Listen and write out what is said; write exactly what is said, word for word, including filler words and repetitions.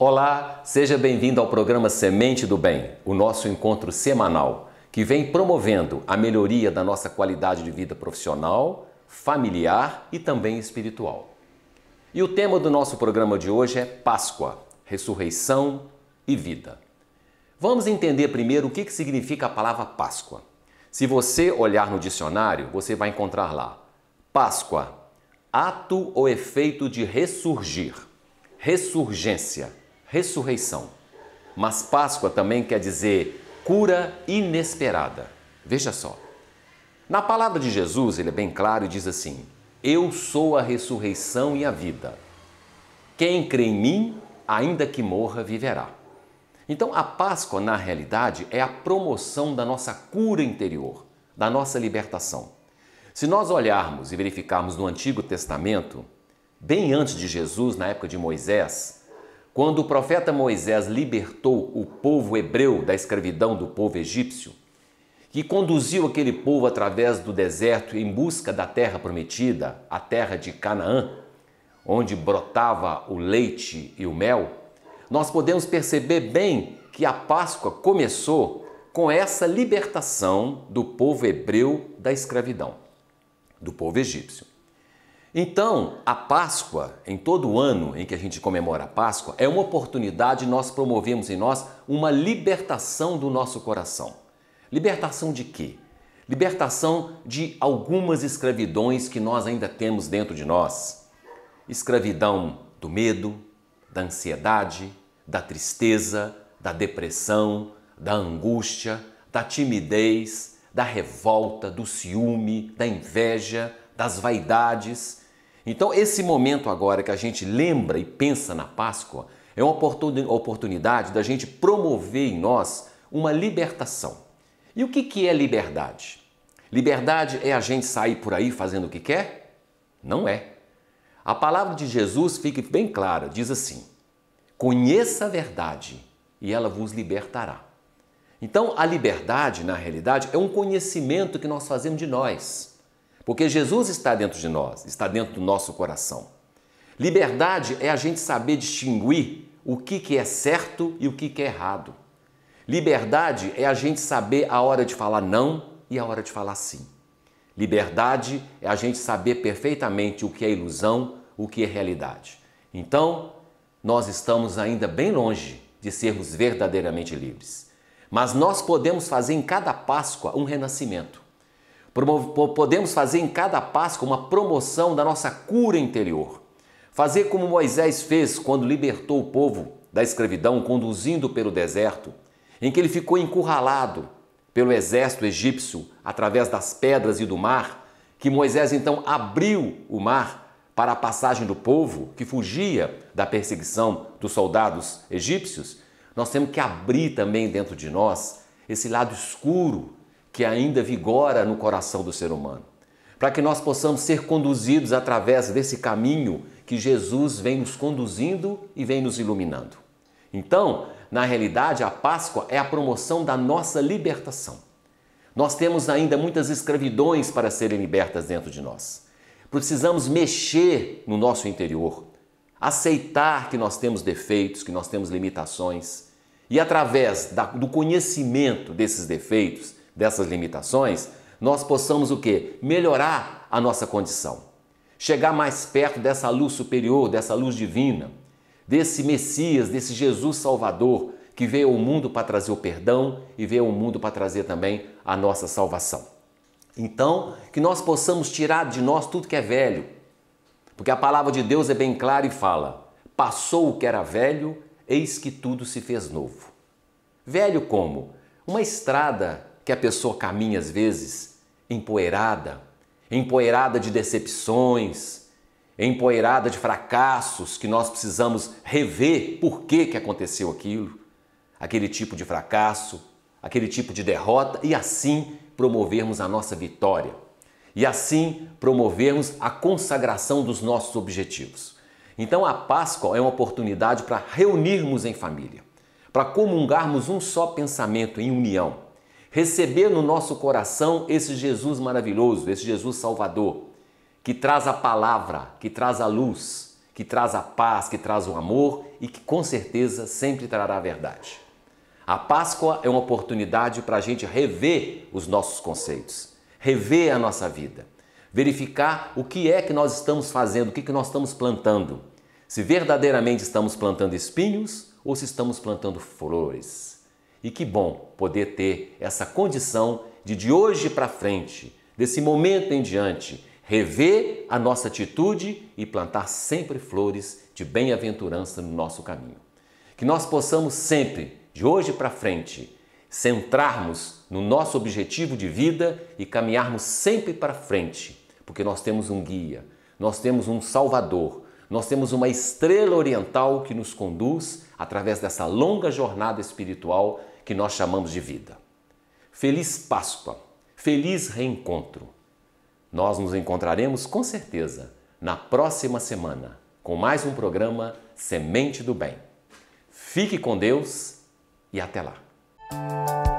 Olá, seja bem-vindo ao programa Semente do Bem, o nosso encontro semanal, que vem promovendo a melhoria da nossa qualidade de vida profissional, familiar e também espiritual. E o tema do nosso programa de hoje é Páscoa, Ressurreição e Vida. Vamos entender primeiro o que significa a palavra Páscoa. Se você olhar no dicionário, você vai encontrar lá, Páscoa, ato ou efeito de ressurgir, ressurgência. Ressurreição. Mas Páscoa também quer dizer cura inesperada. Veja só. Na palavra de Jesus, ele é bem claro e diz assim, eu sou a ressurreição e a vida. Quem crê em mim, ainda que morra, viverá. Então, a Páscoa, na realidade, é a promoção da nossa cura interior, da nossa libertação. Se nós olharmos e verificarmos no Antigo Testamento, bem antes de Jesus, na época de Moisés, quando o profeta Moisés libertou o povo hebreu da escravidão do povo egípcio, que conduziu aquele povo através do deserto em busca da terra prometida, a terra de Canaã, onde brotava o leite e o mel, nós podemos perceber bem que a Páscoa começou com essa libertação do povo hebreu da escravidão, do povo egípcio. Então, a Páscoa, em todo o ano em que a gente comemora a Páscoa, é uma oportunidade de nós promovermos em nós uma libertação do nosso coração. Libertação de quê? Libertação de algumas escravidões que nós ainda temos dentro de nós. Escravidão do medo, da ansiedade, da tristeza, da depressão, da angústia, da timidez, da revolta, do ciúme, da inveja, das vaidades. Então, esse momento agora que a gente lembra e pensa na Páscoa é uma oportunidade da gente promover em nós uma libertação. E o que que é liberdade? Liberdade é a gente sair por aí fazendo o que quer? Não é. A palavra de Jesus fica bem clara, diz assim, conheça a verdade e ela vos libertará. Então, a liberdade, na realidade, é um conhecimento que nós fazemos de nós. Porque Jesus está dentro de nós, está dentro do nosso coração. Liberdade é a gente saber distinguir o que que é certo e o que que é errado. Liberdade é a gente saber a hora de falar não e a hora de falar sim. Liberdade é a gente saber perfeitamente o que é ilusão, o que é realidade. Então, nós estamos ainda bem longe de sermos verdadeiramente livres. Mas nós podemos fazer em cada Páscoa um renascimento. Podemos fazer em cada Páscoa uma promoção da nossa cura interior. Fazer como Moisés fez quando libertou o povo da escravidão, conduzindo pelo deserto, em que ele ficou encurralado pelo exército egípcio através das pedras e do mar, que Moisés então abriu o mar para a passagem do povo que fugia da perseguição dos soldados egípcios. Nós temos que abrir também dentro de nós esse lado escuro que ainda vigora no coração do ser humano, para que nós possamos ser conduzidos através desse caminho que Jesus vem nos conduzindo e vem nos iluminando. Então, na realidade, a Páscoa é a promoção da nossa libertação. Nós temos ainda muitas escravidões para serem libertas dentro de nós. Precisamos mexer no nosso interior, aceitar que nós temos defeitos, que nós temos limitações, e através da, do conhecimento desses defeitos, dessas limitações, nós possamos o quê? Melhorar a nossa condição. Chegar mais perto dessa luz superior, dessa luz divina, desse Messias, desse Jesus Salvador, que veio ao mundo para trazer o perdão e veio ao mundo para trazer também a nossa salvação. Então, que nós possamos tirar de nós tudo que é velho, porque a palavra de Deus é bem clara e fala, passou o que era velho, eis que tudo se fez novo. Velho como? Uma estrada que a pessoa caminha às vezes empoeirada, empoeirada de decepções, empoeirada de fracassos que nós precisamos rever por que que aconteceu aquilo, aquele tipo de fracasso, aquele tipo de derrota e assim promovermos a nossa vitória e assim promovermos a consagração dos nossos objetivos. Então a Páscoa é uma oportunidade para reunirmos em família, para comungarmos um só pensamento em união, receber no nosso coração esse Jesus maravilhoso, esse Jesus Salvador, que traz a palavra, que traz a luz, que traz a paz, que traz o amor e que com certeza sempre trará a verdade. A Páscoa é uma oportunidade para a gente rever os nossos conceitos, rever a nossa vida, verificar o que é que nós estamos fazendo, o que, que nós estamos plantando. Se verdadeiramente estamos plantando espinhos ou se estamos plantando flores. E que bom poder ter essa condição de de hoje para frente, desse momento em diante, rever a nossa atitude e plantar sempre flores de bem-aventurança no nosso caminho. Que nós possamos sempre, de hoje para frente, centrarmos no nosso objetivo de vida e caminharmos sempre para frente, porque nós temos um guia, nós temos um Salvador, nós temos uma estrela oriental que nos conduz através dessa longa jornada espiritual que nós chamamos de vida. Feliz Páscoa, feliz reencontro. Nós nos encontraremos com certeza na próxima semana com mais um programa Semente do Bem. Fique com Deus e até lá!